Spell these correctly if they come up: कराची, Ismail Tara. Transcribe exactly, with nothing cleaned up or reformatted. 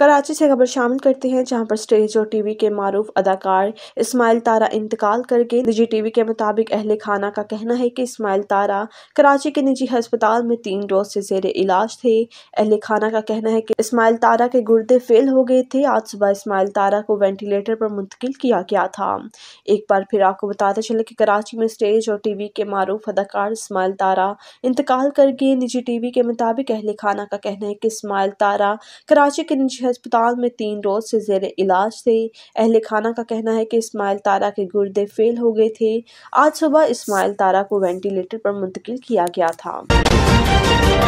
कराची से खबर शामिल करते हैं, जहां पर स्टेज और टीवी के मारूफ अदाकार इस्माइल तारा इंतकाल कर गए। निजी टीवी के मुताबिक अहले खाना का कहना है कि इस्माइल तारा कराची के निजी अस्पताल में तीन डोज से जेरे इलाज थे। अहले खाना का कहना है कि इस्माइल तारा के गुर्दे फेल हो गए थे। आज सुबह इस्माइल तारा को वेंटिलेटर पर मुंतकिल किया गया था। एक बार फिर आपको बताते चले कि कराची में स्टेज और टीवी के मारूफ अदाकार इस्माइल तारा इंतकाल कर गए। निजी टीवी के मुताबिक अहले खाना का कहना है कि इस्माइल तारा कराची के निजी अस्पताल में तीन रोज से जेरे इलाज थे। अहले खाना का कहना है कि इस्माइल तारा के गुर्दे फेल हो गए थे। आज सुबह इस्माइल तारा को वेंटिलेटर पर मुंतकिल किया गया था।